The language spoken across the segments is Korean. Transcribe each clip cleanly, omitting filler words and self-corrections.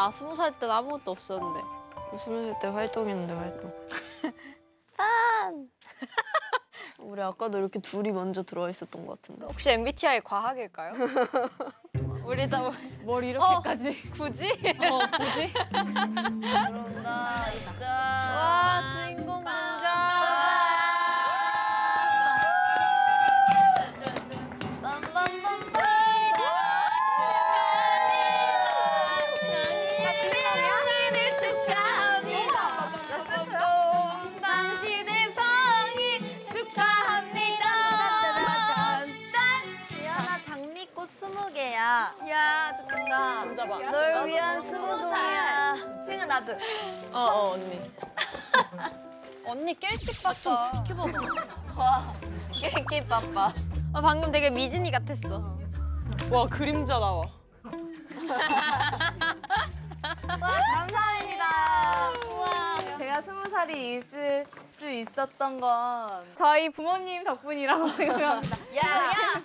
나 20살 때 아무것도 없었는데. 20살 때 활동했는데 활동. 짠! 우리 아까도 이렇게 둘이 먼저 들어와 있었던 것 같은데. 혹시 MBTI 과학일까요? 우리 다 뭘 이렇게까지? 굳이? 굳이? 그런다. 입장. 와 주인공 등장. 야, 잠깐만. 잡아. 널 위한 20송이야. 칭은 나도. 언니. 언니 깰기 바빠. 좀 비켜봐봐. 와, 깰기 바빠. 아, 방금 되게 미진이 같았어. 와, 그림자 나와. 와, 감사합니다. 우와. 제가 20살이 있을 수 있었던 건 저희 부모님 덕분이라고 생각합니다. 야,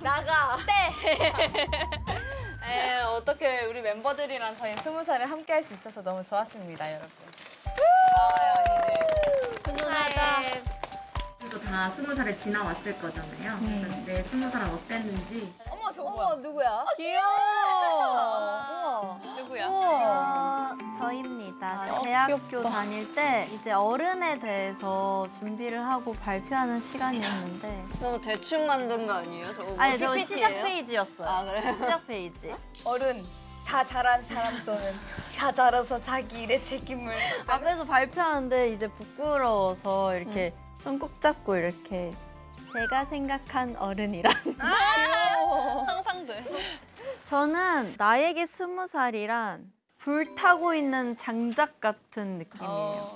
나가. 떼. 네, 어떻게 우리 멤버들이랑 저희 20살을 함께 할 수 있어서 너무 좋았습니다, 여러분. 고마워요, 언니들. 다 20살에 지나왔을 거잖아요. 근데 20살은 어땠는지. 어머, 저거 어머, 누구야? 귀여워. 누구야? 저입니다. 아, 대학교 다닐 때 이제 어른에 대해서 준비를 하고 발표하는 시간이었는데 너무 대충 만든 거 아니에요? 저거 뭐 아니, 저 시작 페이지였어요. 아, 그래요? 시작 페이지. 어른, 다 자란 사람 또는 다 자라서 자기 일의 책임을 앞에서 발표하는데 이제 부끄러워서 이렇게 손 꼭 잡고 이렇게 제가 생각한 어른이란. 아, 상상돼. 저는 나에게 20살이란 불 타고 있는 장작 같은 느낌이에요.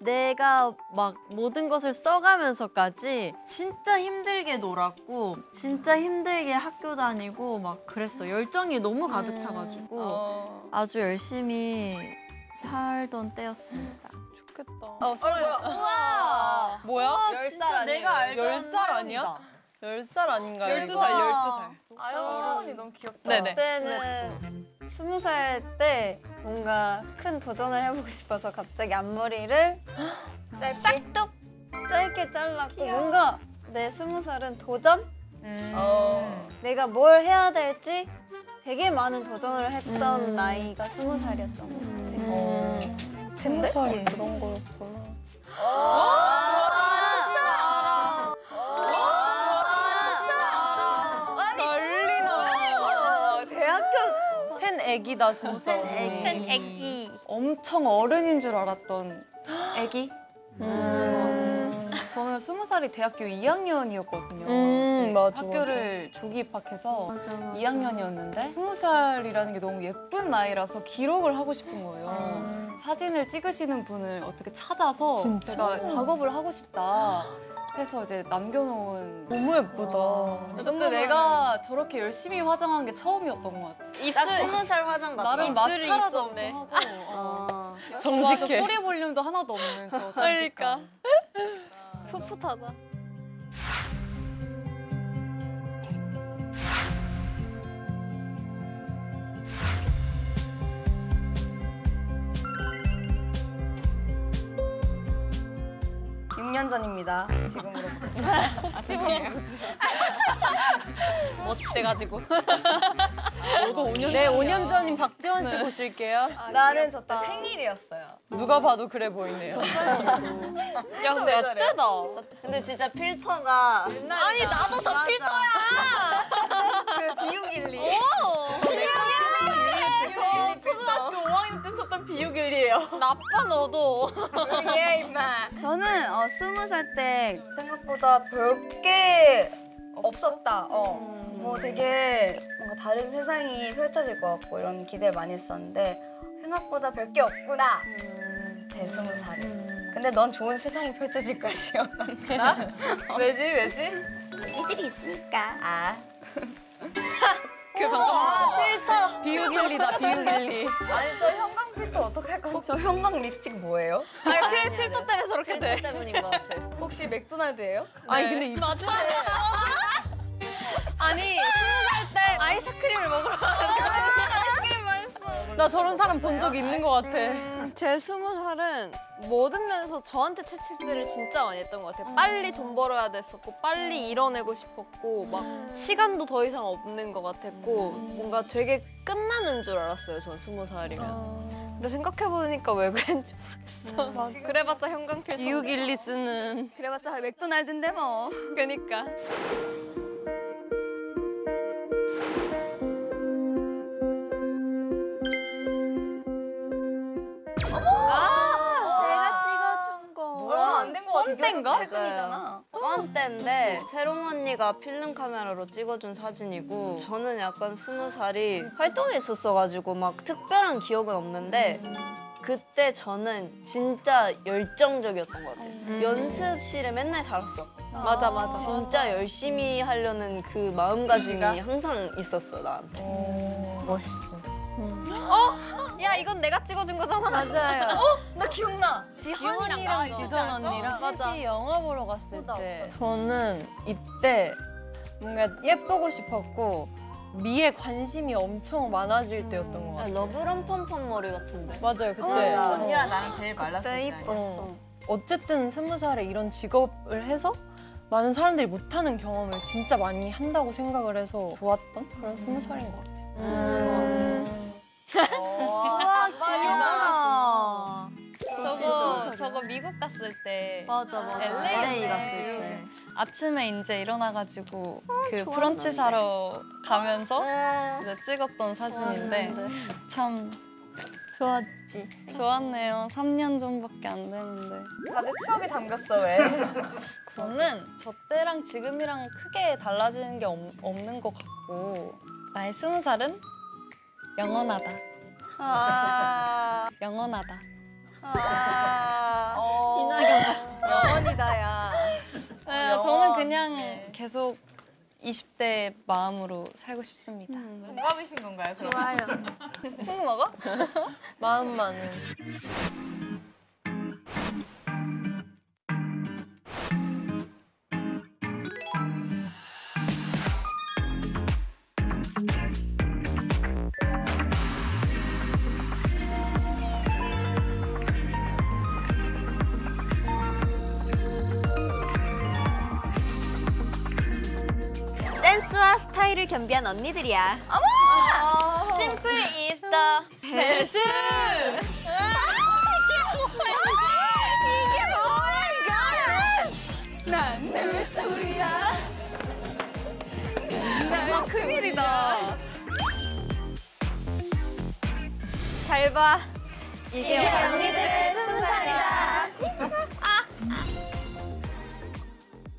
내가 막 모든 것을 써가면서까지 진짜 힘들게 놀았고 진짜 힘들게 학교 다니고 막 그랬어. 열정이 너무 가득 차가지고 아주 열심히 살던 때였습니다. 좋겠다. 뭐야? 뭐야? 우와, 10살 아니야? 내가 알던 10살 아니야? 10살 아닌가요? 12살, 12살. 아유, 언니 너무 귀엽다. 네네. 그때는 20살 때 뭔가 큰 도전을 해보고 싶어서 갑자기 앞머리를 싹둑 짧게 잘랐고 귀여워. 뭔가 내 20살은 도전? 내가 뭘 해야 될지 되게 많은 도전을 했던 나이가 20살이었던 것 같아요. 근데? 20살이 그런 거였구나. 애기다 진짜. 애기. 엄청 어른인 줄 알았던 애기. 저는 20살이 대학교 2학년이었거든요. 맞아, 학교를 맞아. 조기 입학해서 맞아, 맞아. 2학년이었는데 20살이라는 게 너무 예쁜 나이라서 기록을 하고 싶은 거예요. 사진을 찍으시는 분을 어떻게 찾아서 진짜? 제가 작업을 하고 싶다. 해서 이제 남겨놓은. 너무 예쁘다. 근데 내가 저렇게 열심히 화장한 게 처음이었던 것 같아. 입술 20살 화장 같아. 나름 마스카라도 엄청 하고. 정직해. 꼬리 볼륨도 하나도 없는 저 그러니까. 풋풋하다. 전입니다. 지금으로. 아, 죄송해요. 어때가지고. 너도 5년 네, 5년 전인 박지원 씨 보실게요. 아, 나는 저 때 생일이었어요. 누가 봐도 그래 보이네요. 야, 근데 어때다. 근데 진짜 필터가. 아니, 나도 저 필터야! 그 비우길리. 오! 초등학교 5학년 때 썼던 비유길이에요. 나빠 너도. 예 임마. 저는 20살 때 생각보다 별게 없었다. 뭐 되게 뭔가 다른 세상이 펼쳐질 것 같고 이런 기대를 많이 했었는데 생각보다 별게 없구나. 제 20살에. 근데 넌 좋은 세상이 펼쳐질 것이야. 나? 왜지? 애들이 있으니까. 아. 필터! 비우길리다, 비우길리. 아니, 저 형광 필터 어떡할 거예요? 저 형광 립스틱 뭐예요? 아니, 필터 때문에 저렇게 필터 돼. 필터 때문인 것 같아. 혹시 맥도날드예요? 네. 아니, 근데 입술에. 아니, 20살 때 아이스크림을 먹으러 가는데. 아이스크림 맛있어. 나 저런 사람 본 적 있는 것 같아. 제 20살은 모든 면에서 저한테 채찍질을 진짜 많이 했던 것 같아요. 빨리 돈 벌어야 됐었고, 빨리 이뤄내고 싶었고, 막 시간도 더 이상 없는 것 같았고, 뭔가 되게 끝나는 줄 알았어요, 전 20살이면. 근데 생각해보니까 왜 그랬는지 모르겠어. 그래봤자 형광필터. 기우길리스는. 그래봤자 맥도날드인데 뭐. 그니까. 뻔때인가? 최근이잖아. 뻔때인데 채롱 언니가 필름 카메라로 찍어준 사진이고 저는 약간 20살이 활동이 있었어가지고 막 특별한 기억은 없는데 그때 저는 진짜 열정적이었던 것 같아요. 연습실에 맨날 살았어. 맞아 맞아. 진짜 맞아. 열심히 하려는 그 마음가짐이 항상 있었어 나한테. 멋있어. 어? 야 이건 내가 찍어준 거잖아. 맞아요. 어? 나 기억나. 지원이랑 지선 언니랑 같이 영화 보러 갔을 때 저는 이때 뭔가 예쁘고 싶었고 미에 관심이 엄청 많아질 때였던 것 같아요. 러브런 펌펌 머리 같은데. 맞아요 그때. 맞아. 언니랑 나랑 제일 말랐을 때 이뻤어. 어쨌든 20살에 이런 직업을 해서 많은 사람들이 못하는 경험을 진짜 많이 한다고 생각을 해서 좋았던 그런 20살인 것 같아요. 우와 귀여워. 저거 미국 갔을 때 맞아 LA 갔을 때 아침에 이제 일어나가지고 그 브런치 사러 가면서 이제 찍었던 사진인데 참 좋았지. 좋았네요. 3년 전밖에 안 됐는데 다들 추억에 잠겼어 왜? 저는 저 때랑 지금이랑 크게 달라지는 게 없는 것 같고 나의 20살은 영원하다. 영원하다. 이나경 영원이다 야. 네, 저는 그냥 계속 20대 마음으로 살고 싶습니다. 공감이신 건가요? 그럼? 좋아요. 친구 먹어? 마음만은. 센스와 스타일을 겸비한 언니들이야. 어머! 심플 is the 베스트! 이게 뭐야 이거! 난 내 소리야! 난 큰일이다! 잘 봐! 이게 언니들의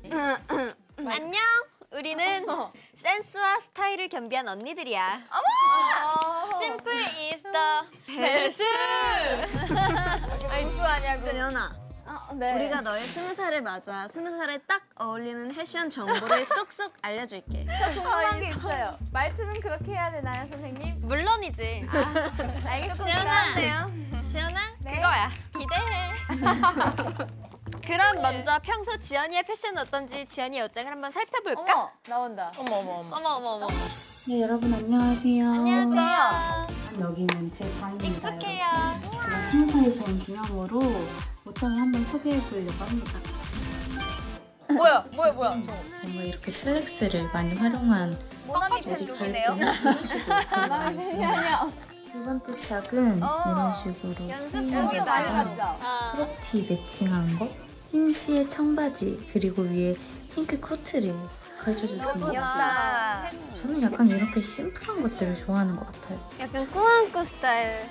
20살이다! 안녕! 우리는 센스와 스타일을 겸비한 언니들이야. 어머! 심플 is the 베스트! 무수하냐고. 지연아, 네. 우리가 너의 20살을 맞아 20살에 딱 어울리는 패션 정보를 쏙쏙 알려줄게. 저 궁금한 게 있어요. 말투는 그렇게 해야 되나요, 선생님? 물론이지. 알겠습니다. 지연아, 네. 그거야. 기대해. 그럼 먼저 평소 지연이의 패션은 어떤지 지연이의 옷장을 한번 살펴볼까? 어머, 나온다. 어머. 네, 여러분 안녕하세요. 안녕하세요. 여기는 제 방입니다. 익숙해요. 제가 20살이 된 기념으로 옷장을 한번 소개해보려고 합니다. 뭐야. 뭔가 이렇게 실렉스를 많이 활용한 바지 룩이네요. 이번 도착은 이런 식으로 연습복이다. 크롭티 매칭한 거, 흰 티에 청바지, 그리고 위에 핑크 코트를 걸쳐줬습니다. 저는 약간 이렇게 심플한 것들을 좋아하는 것 같아요. 약간 꾸안꾸 스타일.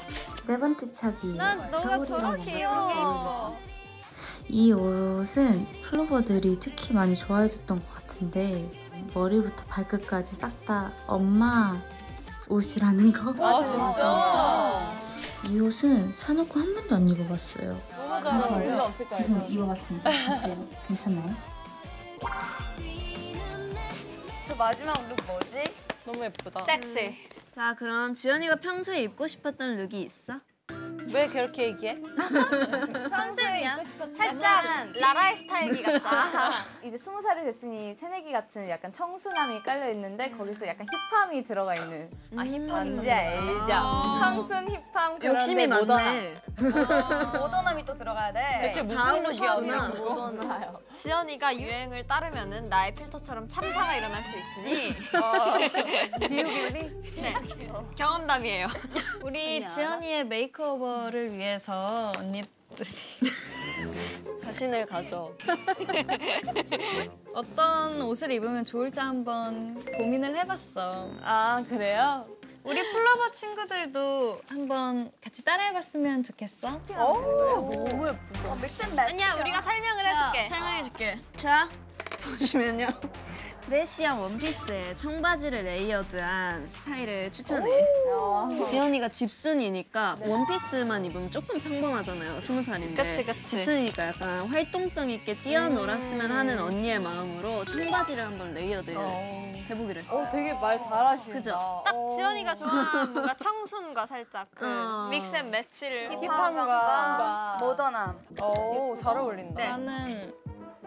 네 번째 착이에요. 난 너가 저렇게 귀여워. 이 옷은 플로버들이 특히 많이 좋아해줬던 것 같은데 머리부터 발끝까지 싹 다 엄마 옷이라는 거. 아 진짜? 이 옷은 사놓고 한 번도 안 입어봤어요. 너무 잘하네요. 지금 입어봤습니다. 어때요? 괜찮나요? 저 마지막 룩 뭐지? 너무 예쁘다. 섹시. 자 그럼 지연이가 평소에 입고 싶었던 룩이 있어? 왜 그렇게 얘기해? 선생님이야. 살짝 라라의 스타일기 같아. 이제 20살이 됐으니 새내기 같은 약간 청순함이 깔려 있는데 거기서 약간 힙함이 들어가 있는. 아, 힙함이. 뭔지 알죠? 청순 힙함. 욕심이 많네. 모던함이 또 들어가야 돼. 대체 무슨 기억이야? 모던하요. 지연이가 유행을 따르면은 나의 필터처럼 참사가 일어날 수 있으니. 비우길리? 네. 경험담이에요. 우리 지연이의 메이크오버를 위해서 언니들이 자신을 가져. 어떤 옷을 입으면 좋을지 한번 고민을 해봤어. 아, 그래요? 우리 플로버 친구들도 한번 같이 따라해봤으면 좋겠어. 오, 너무 예쁘죠? 아니야, 우리가 설명을 해줄게. 설명해줄게. 자, 보시면요. 드레시한 원피스에 청바지를 레이어드한 스타일을 추천해. 지연이가 집순이니까 네. 원피스만 입으면 조금 평범하잖아요. 20살인데. 그치. 집순이니까 약간 활동성 있게 뛰어놀았으면 하는 언니의 마음으로 청바지를 한번 레이어드 해보기로 했어요. 되게 말 잘하시네. 그죠? 딱 지연이가 좋아하는 뭔가 청순과 살짝 그 믹스앤매치를 힙함과 모던함. 오, 잘 어울린다. 네. 나는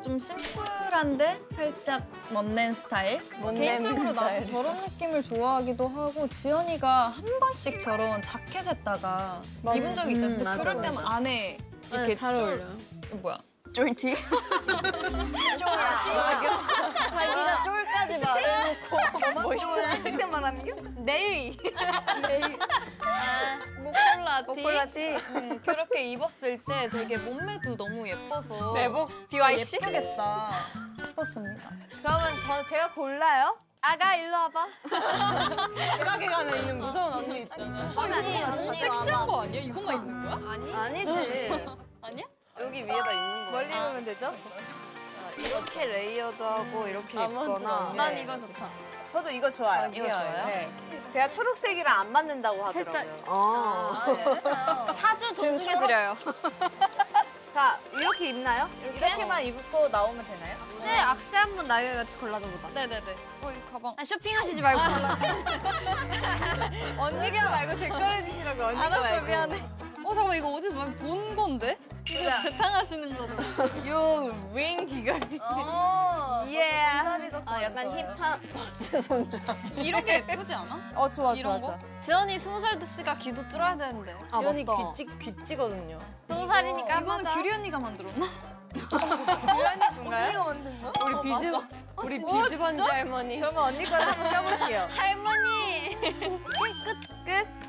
좀 심플한데 살짝 멋낸 스타일? 개인적으로 나도 저런 느낌을 좋아하기도 하고 지연이가 한 번씩 저런 자켓에다가 입은 적이 있잖아. 그럴 때면 안에 이렇게 잘 어울려. 뭐야? 쫄티? 자기가 쫄까지 말해놓고 멋있는 특색 말하는 게? 네이! 목폴라티? 그렇게 입었을 때 되게 몸매도 너무 예뻐서 내복? BYC? 예쁘겠다 싶었습니다. 그러면 제가 골라요? 아가 일로 와봐. 대각에 가는 있는 무서운 언니 있잖아. 이거 섹시한 거 아니야? 이것만 입는 거야? 아니지. 아니야? 여기 위에다 입는 거야. 멀리 입으면 되죠? 이렇게 레이어드하고 이렇게 입거나. 난 이거 좋다. 저도 이거 좋아요. 이거 좋아요? 네. 제가 초록색이랑 안 맞는다고 하더라고요. 살짝. 네. 사주 존중해드려요. 자, 이렇게 입나요? 이렇게만 입고 나오면 되나요? 악세 한번 나경이 같이 골라줘보자. 네네네. 여기 가방. 아, 쇼핑하시지 말고. 언니 거 말고 제 걸 해주시라고. 언니 거 말고. 알았어, 미안해. 잠깐만, 이거 어제 막 본 건데? 이거 재탕하시는 거죠? 요 윙 귀걸이. 아, 약간 힙합 버스 손잡. 이런 게 예쁘지 않아? 좋아. 지연이 20살 됐으니까 귀도 뚫어야 되는데. 지연이 귀찌거든요. 20살이니까 이거는 규리 언니가 만들었나? 규리 언니가 만든 거? 우리 비즈 번지 할머니. 그러면 언니 거 한번 껴볼게요. 할머니. 끝.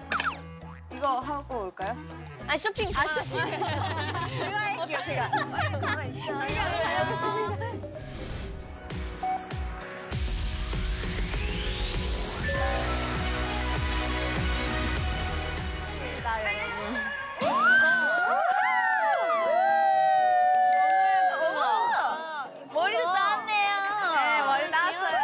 이거 하고 올까요? 쇼핑. 제가 할게요, 제가. 머리도 땄네요. 네, 머리 땄어요.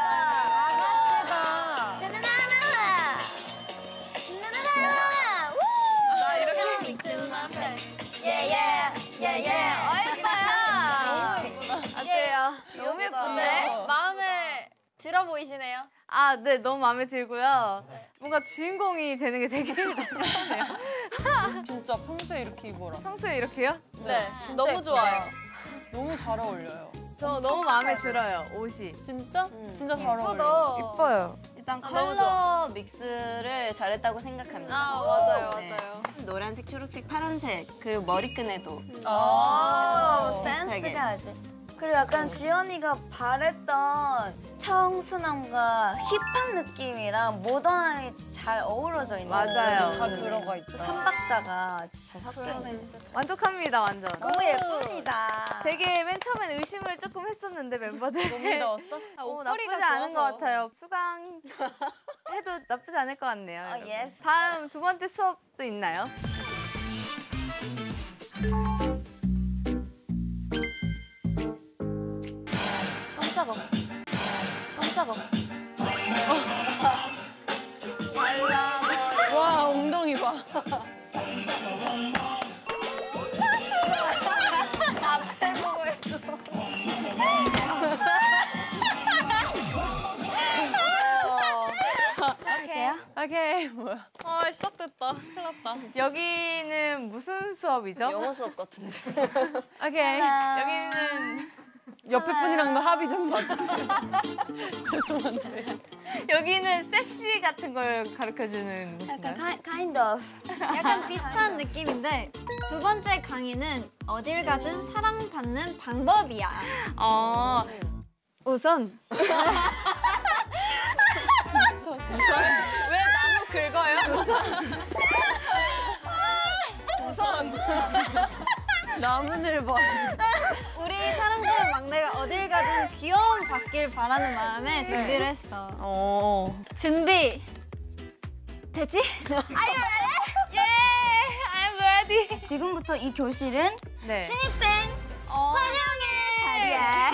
너무 예쁜데? 마음에 들어 보이시네요? 아, 네, 너무 마음에 들고요. 네. 뭔가 주인공이 되는 게 되게 낯선네요. 진짜 평소에 이렇게 입어라. 평소에 이렇게요? 네. 너무 좋아요. 너무 잘 어울려요. 저 너무 마음에 들어요, 옷이. 진짜? 진짜 잘 어울려요. 이뻐요. 일단 컬러 믹스를 잘했다고 생각합니다. 맞아요. 네. 노란색, 초록색, 파란색, 그리고 머리끈에도. 센스가 아주. 그리고 약간 지연이가 바랬던 청순함과 힙한 느낌이랑 모던함이 잘 어우러져 있는. 맞아요. 다 들어가 있죠. 삼박자가 잘 섞여 있어요. 완벽합니다, 완전. 너무 예쁩니다. 되게 맨 처음엔 의심을 조금 했었는데 멤버들. 너무 더웠어? 나쁘지 좋아서. 않은 것 같아요. 수강 해도 나쁘지 않을 것 같네요. 예스. 다음 두 번째 수업도 있나요? 와, 엉덩이 봐. 앞에 보고 해줘. 오케이요? 오케이. 뭐야? 아, 시작됐다. 큰일 났다. 여기는 무슨 수업이죠? 영어 수업 같은데. 오케이. 여기는 옆에 분이랑도 합의 좀 받았어요. 죄송한데. 여기는 섹시 같은 걸 가르쳐주는 곳인가요? 약간 kind of. 약간 비슷한 느낌인데 두 번째 강의는 어딜 가든 사랑받는 방법이야. 어. 우선. 왜 나무 긁어요? 우선. 나무늘보. 우리 사랑스러운 막내가 어딜 가든 귀여움 받길 바라는 마음에 준비를 했어. 어. 준비. 됐지? Are you ready? Yeah, I'm ready. 지금부터 이 교실은 신입생 환영의 자리야.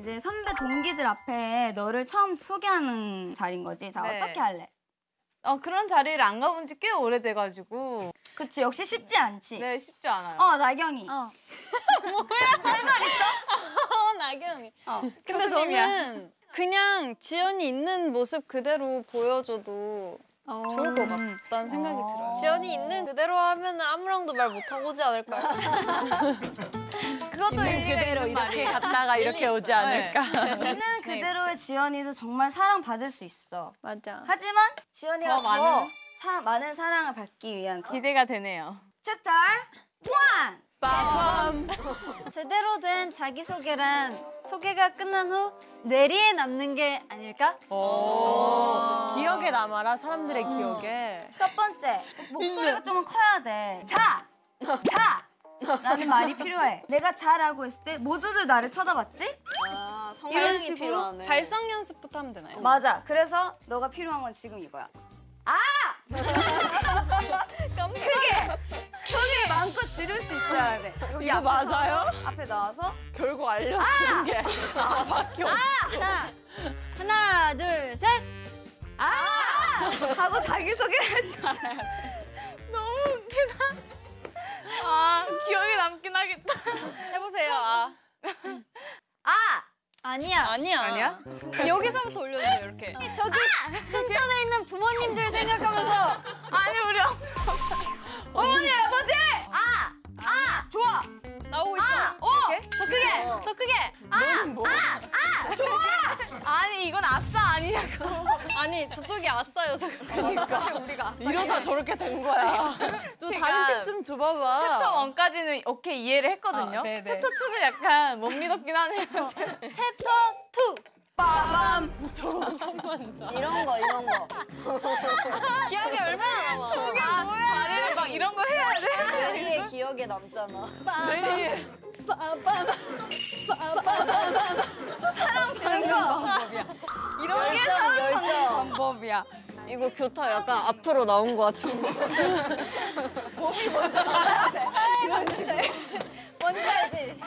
이제 선배 동기들 앞에 너를 처음 소개하는 자리인 거지. 자, 어떻게 할래? 그런 자리를 안 가본 지 꽤 오래돼가지고. 그치, 역시 쉽지 않지? 네, 쉽지 않아요. 나경이. 뭐야? 할 말 있어? 나경이. 근데 저는 그냥 지연이 있는 모습 그대로 보여줘도 좋을 것 같다는 생각이 들어요. 지연이 있는 그대로 하면 아무랑도 말 못하고 오지 않을까요? 그것도 있는 그대로 이렇게 갔다가 이렇게 오지 않을까. 있는 그대로의 지연이도 정말 사랑받을 수 있어. 맞아. 하지만 지연이가 많은 사랑을 받기 위한 거. 기대가 되네요. 챕터 1! 빠밤! 제대로 된 자기소개란 소개가 끝난 후 뇌리에 남는 게 아닐까? 오, 기억에 남아라, 사람들의 기억에. 첫 번째, 목소리가 조금 커야 돼. 자! 자! 라는 말이 필요해. 내가 잘하고 있을 때 모두들 나를 쳐다봤지? 아, 성량이 필요하네. 발성 연습부터 하면 되나요? 맞아, 그래서 너가 필요한 건 지금 이거야. 아! 크게! 소리를 마음껏 지를 수 있어야 돼. 여기 이거 맞아요? 앞에 나와서 결국 알려주는 게 나밖에 없어. 하나, 둘, 셋! 하고 자기소개를 할 줄 알아야 돼. 너무 웃기다. 기억에 남긴 하겠다. 해보세요. 아니야. 여기서부터 올려주세요, 이렇게. 저기 순천에 있는 부모님들 생각하면서. 아니, 우리 어머니, 아버지! 좋아! 나오고 있어. 더 크게, 더 크게. 좋아! 아니, 이건 아싸 아니냐고. 아니, 저쪽이 아싸여서 그러니까. 우리가 아싸. 이러다 저렇게 된 거야. 저 다른 팁 좀 줘봐봐. 챕터 1까지는 오케이, 이해를 했거든요. 챕터 2는 약간 못 믿었긴 하네요. 챕터 2! 빠밤! 저런 것만자. 이런 거. 기억이 얼마나 남아. 저게 뭐야. 막 이런 걸 해야 돼. 뇌리에 기억에 남잖아. 빠밤. 사랑받는 방법이야. 이런 게 사랑받는 방법이야. 이거 교타 약간 앞으로 나온 거 같은데. 몸이 먼저 나와야 돼. 이런 식으로. 뭔지 알지?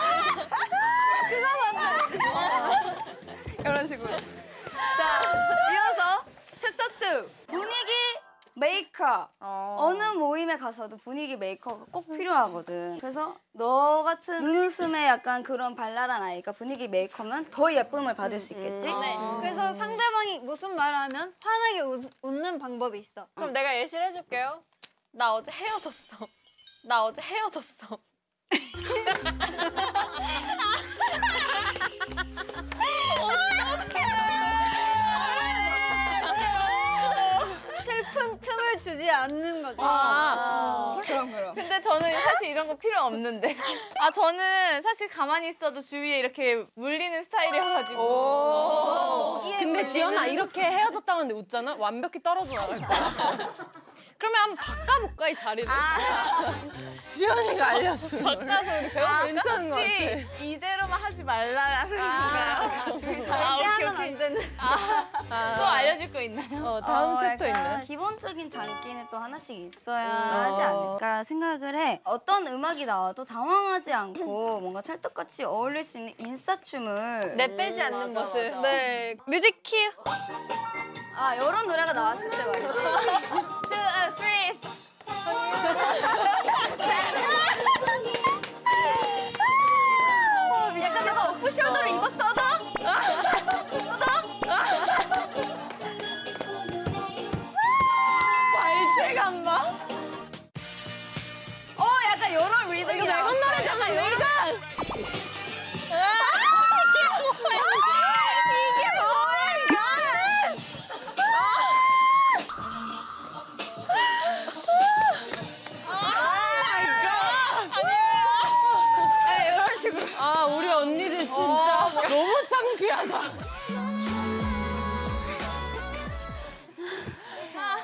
그거 맞아. 이런 식으로. 자, 이어서 챕터 2. 분위기 메이커. 어느 모임에 가서도 분위기 메이커가 꼭 필요하거든. 그래서 너 같은 눈웃음에 약간 그런 발랄한 아이가 분위기 메이커면 더 예쁨을 받을 수 있겠지? 그래서 상대방이 무슨 말을 하면 환하게 웃는 방법이 있어. 그럼 내가 예시를 해줄게요. 나 어제 헤어졌어. 슬픈 틈을 주지 않는 거죠. 그럼. 근데 저는 사실 이런 거 필요 없는데. 저는 사실 가만히 있어도 주위에 이렇게 물리는 스타일이어가지고. 근데 지연아 이렇게 헤어졌다고 하는데 웃잖아? 완벽히 떨어져 나갈 거야. 그러면 한번 바꿔볼까, 이 자리를? 지연이가 알려주는 거. 바꿔서 이렇게 괜찮은 것 같아. 이대로만 하지 말라라는 건가요? 주위 사람이 하면 안 되는. 또 알려줄 거 있나요? 다음 챕터 있나요? 기본적인 장기는 또 하나씩 있어야 하지 않을까 생각을 해. 어떤 음악이 나와도 당황하지 않고 뭔가 찰떡같이 어울릴 수 있는 인싸춤을. 내빼지 않는 것을. 네. 뮤직 큐. 이런 노래가 나왔을 때 말이지. 2, 3. 약간 내가 오프숄더를 입었어도?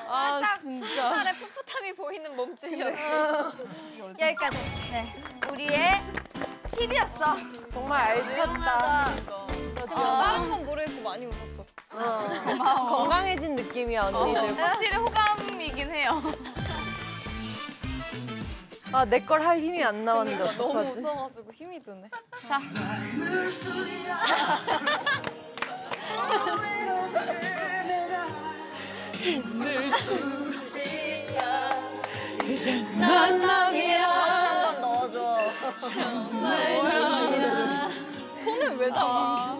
살짝 순살에 풋풋함이 보이는 몸짓이었지. 여기까지. 네. 우리의 팁이었어. 정말 알찼다. 다른 건 모르겠고 많이 웃었어. 건강해진 느낌이야, 언니들. 확실히 호감이긴 해요. 아, 내 걸 할 힘이 안 나왔는데 그러니까, 너무 웃어가지고 힘이 드네. 자. 힘들 줄이야 이제 난 남이야. 한번 넣어줘. 정말 남이야. 손을 왜 잡아?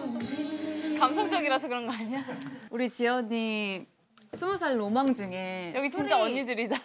감성적이라서 그런 거 아니야? 우리 지연이 20살 로망 중에 여기 술이... 진짜 언니들이다.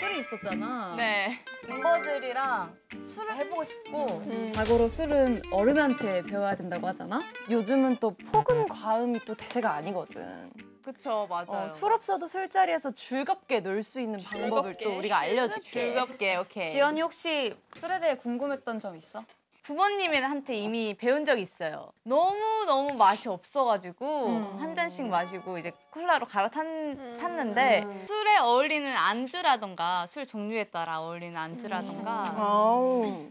술이 있었잖아. 네. 멤버들이랑 술을 해보고 싶고 자고로 술은 어른한테 배워야 된다고 하잖아? 요즘은 또 폭음 과음이 또 대세가 아니거든. 그쵸, 맞아요. 술 없어도 술자리에서 즐겁게 놀 수 있는 방법을 또 우리가 알려줄게. 즐겁게, 오케이. 지연이 혹시 술에 대해 궁금했던 점 있어? 부모님한테 이미 배운 적이 있어요. 너무너무 맛이 없어가지고 한 잔씩 마시고 이제 콜라로 갈아탔는데 술에 어울리는 안주라던가 술 종류에 따라 어울리는 안주라던가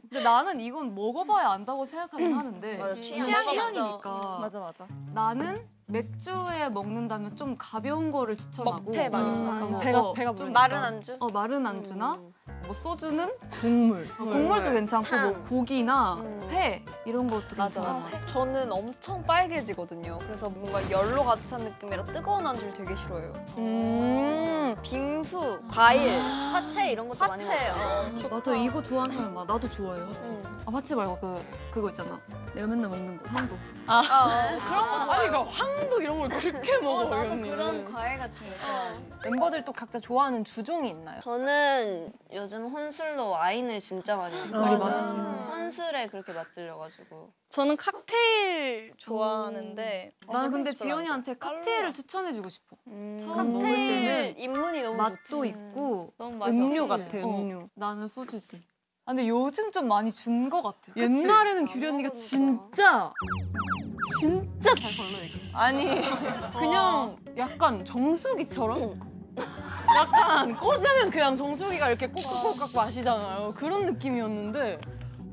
근데 나는 이건 먹어봐야 안다고 생각하긴 하는데 맞아, 취향이니까 맞아. 나는 맥주에 먹는다면 좀 가벼운 거를 추천하고 먹태 많이 배가 좀 마른 안주? 마른 안주나 뭐 소주는 국물도 괜찮고 뭐 고기나 회 이런 것도 괜찮아. 저는 엄청 빨개지거든요. 그래서 뭔가 열로 가득 찬 느낌이라 뜨거운 안주를 되게 싫어해요. 빙수, 과일, 파채 이런 것도 많이 먹어요. 맞아, 이거 좋아하는 사람 많아. 나도 좋아해요. 파채 말고 그거 있잖아. 내가 맨날 먹는 거, 황도. 그런 것도 아니, 그러니까 황도 이런 걸 그렇게 먹어요. 나도 언니. 그런 과일 같은 거 좋아해. 멤버들 또 각자 좋아하는 주종이 있나요? 저는 요즘 혼술로 와인을 진짜 많이 마셔요. 혼술에 그렇게 맛들려가지고. 저는 칵테일 좋아하는데 나는 근데 지연이한테 칵테일을 추천해주고 싶어. 처음 먹을 때는 입문이 너무 맛도 좋지. 있고 너무 음료 같아, 음료. 나는 소주지. 아, 근데 요즘 좀 많이 준 것 같아. 그치? 옛날에는 규리 언니가 진짜 잘 걸러 이게. 아니 그냥 약간 정수기처럼 약간 꽂으면 그냥 정수기가 이렇게 콕콕콕 마시잖아요. 그런 느낌이었는데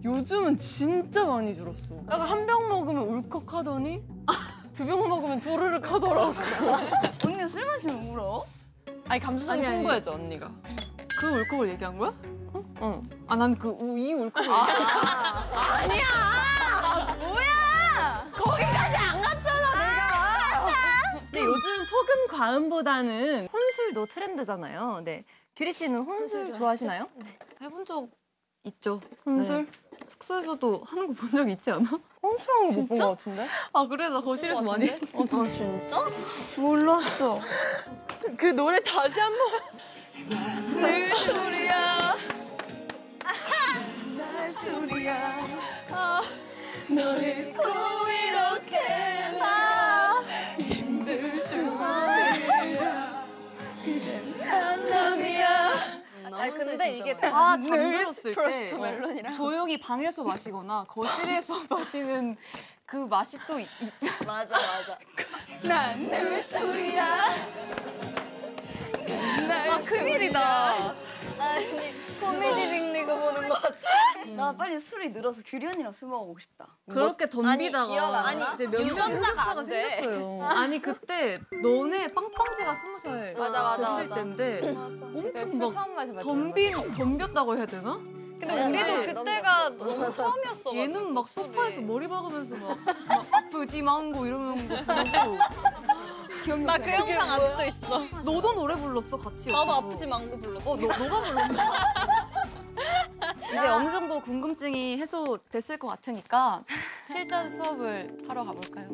요즘은 진짜 많이 줄었어. 약간 한 병 먹으면 울컥하더니 두 병 먹으면 도르륵 하더라고. 언니 술 마시면 울어? 아니 감수성이 풍부해져 언니가. 그 울컥을 얘기한 거야? 응. 아, 난 그 이 울컥을 아니야! 아, 뭐야! 거기까지 안 갔잖아, 내가! 근데 요즘 폭음 과음보다는 혼술도 트렌드잖아요. 네. 규리 씨는 혼술 좋아하시나요? 네. 해본 적 있죠. 혼술? 네. 숙소에서도 하는 거 본 적 있지 않아? 혼술하는 거 못 본 거 같은데? 아, 그래? 나 거실에서 많이. 아, 진짜? 몰랐어. 그 노래 다시 한 번. 내 술이야. 내 술이야. 너를 꼭 이렇게 나 힘들 줄이야. 이제 만남이야. 아니 근데 이게 다 잠들었을 때 조용히 방에서 마시거나 거실에서 마시는 그 맛이 또 있다. 맞아. 난 내 술이야. 큰일이다. 나 코미디 빅리그 보는 것 같아. 나 빨리 술이 늘어서 규리 언니랑 술 먹어보고 싶다. 그렇게 덤비다가 아니 이제 유전자가 안 돼. 생겼어요. 아니 그때 너네 빵빵제가 20살 됐을 때인데 엄청 막 덤볐다고 해야 되나? 근데 우리도 그때가 너무 처음이었어. 얘는 막 소파에서 머리 박으면서 막 아프지 망고 이러는 거 보고 나 그 영상 아직도 있어. 너도 노래 불렀어, 같이. 나도 옆에서. 아프지 망고 불렀어. 너가 불렀나? 이제 어느 정도 궁금증이 해소됐을 것 같으니까 실전 수업을 하러 가볼까요?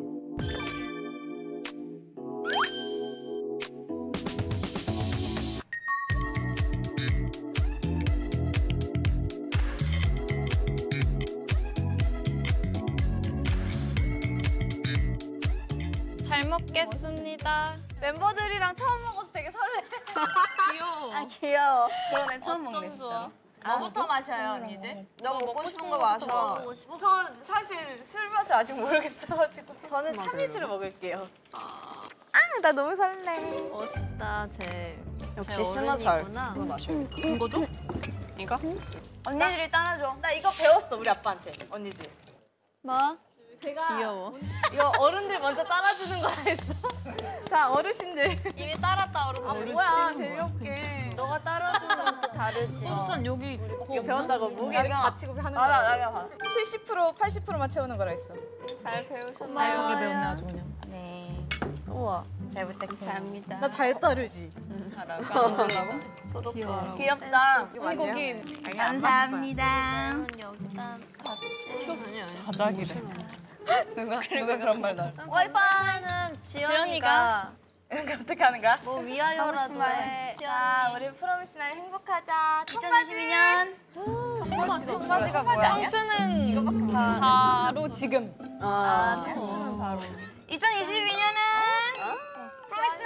잘 먹겠습니다. 멤버들이랑 처음 먹어서 되게 설레. 귀여워. 아, 귀여워. 그러네, 처음 먹네, 진짜. 뭐부터 마셔요, 언니들? 너 먹고 싶은 거 마셔. 전 사실 술 맛을 아직 모르겠어가지고. 저는 참이슬을 먹을게요. 나 너무 설레. 멋있다, 쟤. 역시 스마살. 이거 마셔야겠다. 이거도? 이거? 언니들이 따라줘. 나 이거 배웠어, 우리 아빠한테. 언니들. 뭐? 제가 귀여워. 이거 어른들 먼저 따라주는 거 알았어? 다 어르신들. 이미 따랐다, 어른들. 아, 뭐야, 재미없게. 너가 따라주는 건 다르지. 소수선 여기 배운다고 무게 이렇게 받치고 하는 거야. 맞아, 나가 봐. 70%, 80%만 채우는 거라 했어. 잘 배우셨나요? 저게 배웠네, 아주 그냥. 네. 우와. 잘 부탁드립니다. 나 잘 따르지. 하라고. 소독하라고. 귀엽다. 언니 거기. 감사합니다. 일단 같이. 자작이래. 누가 그런 말 나. 와이파이는 지연이가. 이렇게 어떻게 하는 거야? 뭐 위하여라도 해. 자, 우리 프로미스 9 행복하자. 2022년. 청바지가 뭐야? 청춘은 이거밖에 바로 지금. 아, 청춘은 바로. 2022년은 프로미스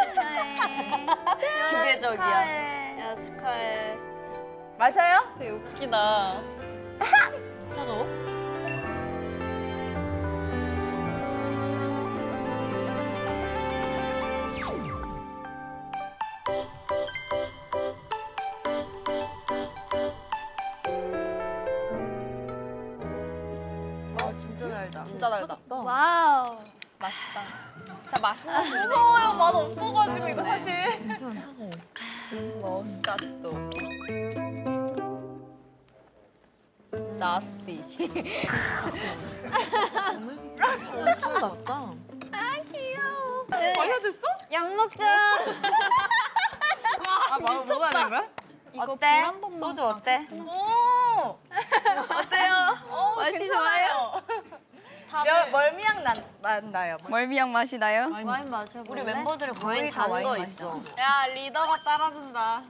9가 기대적이야. 야, 축하해. 마셔요? 되게 웃기다. 차가워? 진짜 달다. 와우. 맛있다. 진짜 맛있나? 무서워요. 맛 없어가지고 이거 사실. 괜찮아. 머스카토. 나스티. 엄청 낫다. 아 귀여워. 과자 됐어? 약 먹자. 아 뭐가 하는 거야? 어때? 소주 어때? 오. 어때요? 오, 맛이 좋아요. 멀미향 나요. 멀미향 맛이 나요? 와인 마셔. 우리 멤버들이 거의 다 단 거 있어. 야, 리더가 따라준다.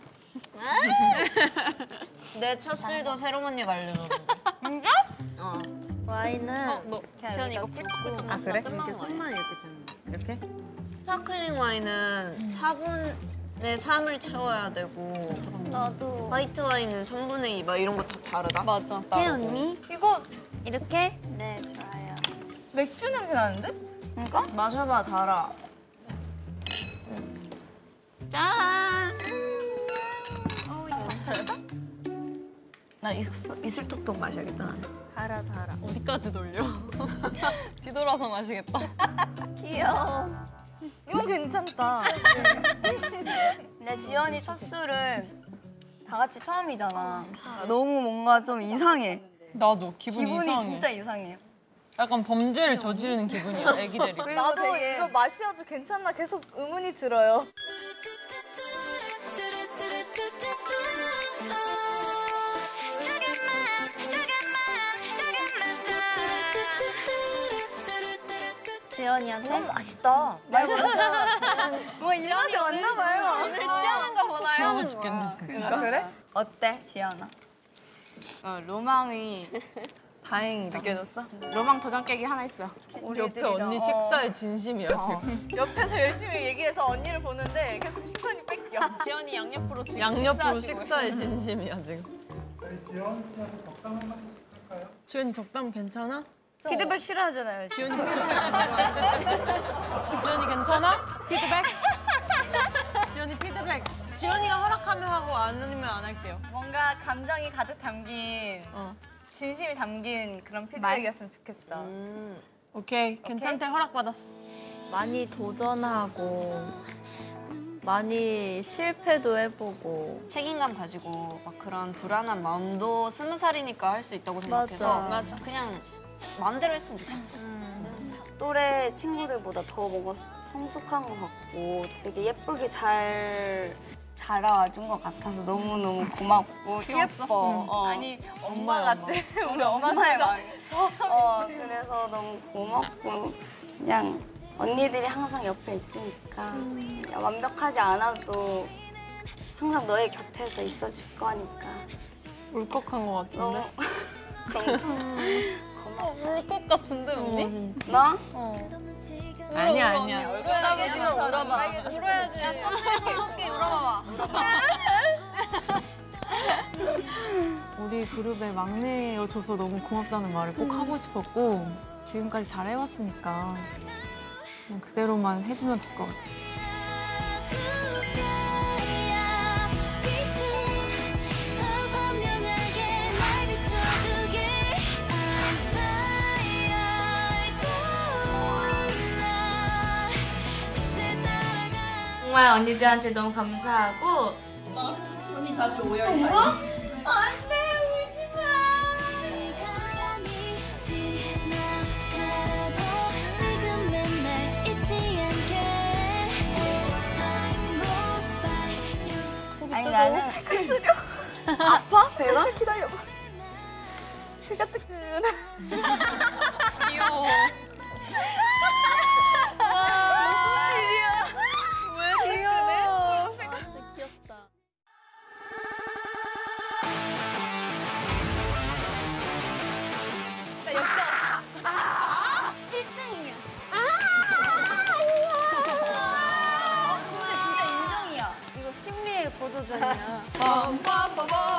내 첫 술도 새롬 언니가 알려줬는데. 진짜? 어. 와인은 지연이 이거 풀고 아 그래? 이렇게 손만 이렇게 되는 거. 이렇게? 스파클링 와인은 4분의 3을 채워야 되고 나도 화이트 와인은 3분의 2 막 이런 거 다 다르다. 맞아. 혜 언니? 이거 이렇게? 네, 좋아요. 맥주 냄새 나는데? 그러니까? 마셔봐, 달아. 짠! 어우, 이거 다르다? 나 이슬톡톡 마셔야겠다, 나는. 달아, 달아. 어디까지 돌려? 뒤돌아서 마시겠다. 귀여워. 이건 괜찮다. 근데 지연이 첫 술은 다 같이 처음이잖아. 너무 뭔가 좀 이상해. 나도, 기분이 이상해. 기분이 진짜 이상해. 약간 범죄를 저지르는 기분이야, 애기들이. 나도 되게... 이거 마셔도 괜찮나 계속 의문이 들어요. 지연이한테? 맛있다. 맛있다. 뭐 지연이 왔나 봐요. 오늘 취하는가 보나요? 너무 죽겠네, 진짜. 아, 그래? 어때, 지연아? 로망이... 다행이다. 느껴졌어? 로망 도장 깨기 하나 있어. 옆에 언니 식사에 진심이야, 지금. 옆에서 열심히 얘기해서 언니를 보는데 계속 시선이 뺏겨. 지연이 양옆으로 지금 양옆으로 식사에 진심이야, 지금. 지연이한테 덕담 한 마디 할까요? 지연이 덕담 괜찮아? 피드백 싫어하잖아요. 지연이 피드백 싫어하잖아. 지연이 괜찮아? 피드백? 지연이 피드백. 지연이가 허락하면 하고 안 하면 안 할게요. 뭔가 감정이 가득 담긴 진심이 담긴 그런 피드백이었으면 좋겠어. 오케이, 괜찮대. 허락받았어. 많이 도전하고 많이 실패도 해보고 책임감 가지고 막 그런 불안한 마음도 20살이니까 할 수 있다고 생각해서 맞아. 그냥 마음대로 했으면 좋겠어. 또래 친구들보다 더 뭔가 성숙한 것 같고 되게 예쁘게 잘 자라와준 것 같아서 너무너무 고맙고 귀엽어. 아니 엄마 같아. 우리 엄마의 마음. 그래서 너무 고맙고 그냥 언니들이 항상 옆에 있으니까 완벽하지 않아도 항상 너의 곁에서 있어줄 거니까. 울컥한 것 같은데? 그런가? 울 것 같은데 언니? 나? 아니야 아니야. 울어야지 울어봐. 울어야지. 야 썸네일 좀 볼게. 울어봐. 우리 그룹의 막내여줘서 너무 고맙다는 말을 꼭 하고 싶었고 지금까지 잘 해왔으니까 그냥 그대로만 해주면 될 것 같아. 정말 언니들한테 너무 감사하고 언니 다시 오야. 울어? 안 돼! 울지 마! 아니 나는 쓰려. 아파? 배가? 기다려봐. 배가 뜨끈. 귀여워. 고도전이야.